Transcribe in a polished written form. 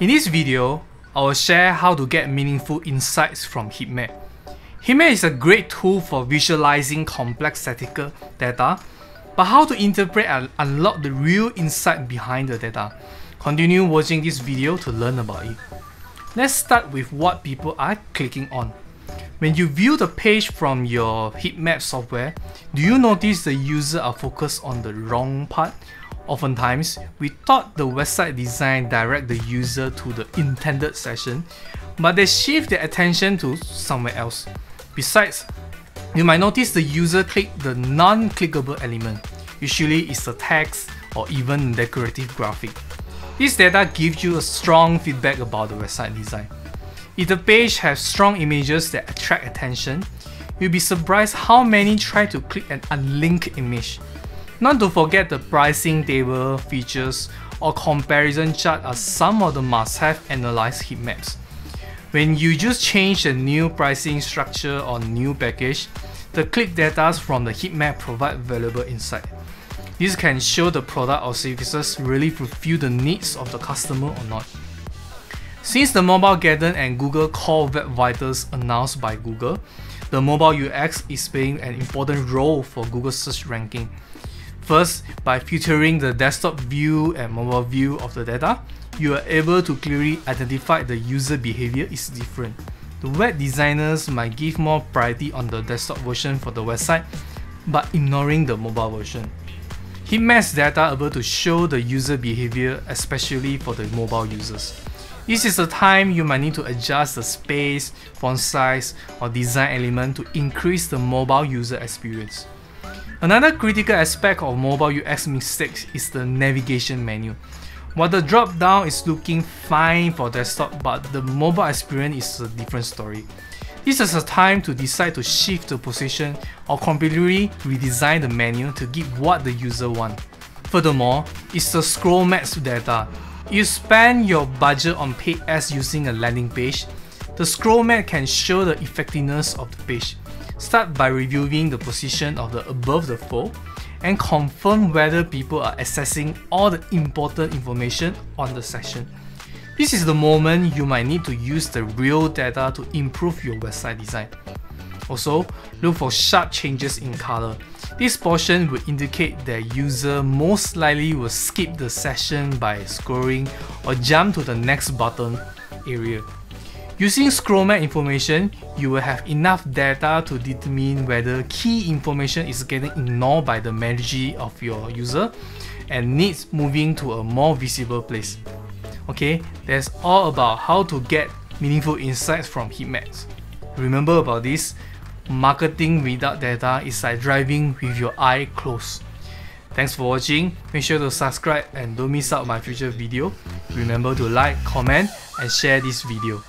In this video, I will share how to get meaningful insights from HeatMap. HeatMap is a great tool for visualizing complex statistical data, but how to interpret and unlock the real insight behind the data? Continue watching this video to learn about it. Let's start with what people are clicking on. When you view the page from your heatmap software, do you notice the user are focused on the wrong part? Oftentimes, we thought the website design directs the user to the intended section, but they shift their attention to somewhere else. Besides, you might notice the user click the non-clickable element. Usually it's the text or even decorative graphic. This data gives you a strong feedback about the website design. If the page has strong images that attract attention, you'll be surprised how many try to click an unlinked image. Not to forget the pricing table, features, or comparison chart are some of the must-have analyzed heatmaps. When you just change a new pricing structure or new package, the click data from the heatmap provide valuable insight. This can show the product or services really fulfill the needs of the customer or not. Since the Mobile Garden and Google Core Web Vitals announced by Google, the mobile UX is playing an important role for Google search ranking. First, by filtering the desktop view and mobile view of the data, you are able to clearly identify the user behavior is different. The web designers might give more priority on the desktop version for the website, but ignoring the mobile version. Heatmaps data able to show the user behavior, especially for the mobile users. This is the time you might need to adjust the space, font size, or design element to increase the mobile user experience. Another critical aspect of mobile UX mistakes is the navigation menu. While the drop-down is looking fine for desktop, but the mobile experience is a different story. This is a time to decide to shift the position or completely redesign the menu to give what the user wants. Furthermore, it's the scroll max data. You spend your budget on paid ads using a landing page, the scroll map can show the effectiveness of the page. Start by reviewing the position of the above the fold and confirm whether people are accessing all the important information on the section. This is the moment you might need to use the real data to improve your website design. Also, look for sharp changes in color. This portion will indicate that user most likely will skip the session by scrolling or jump to the next button area. Using scroll map information, you will have enough data to determine whether key information is getting ignored by the majority of your user and needs moving to a more visible place. Okay, that's all about how to get meaningful insights from heatmaps. Remember about this, marketing without data is like driving with your eye closed. Thanks for watching, make sure to subscribe and don't miss out my future video. Remember to like, comment and share this video.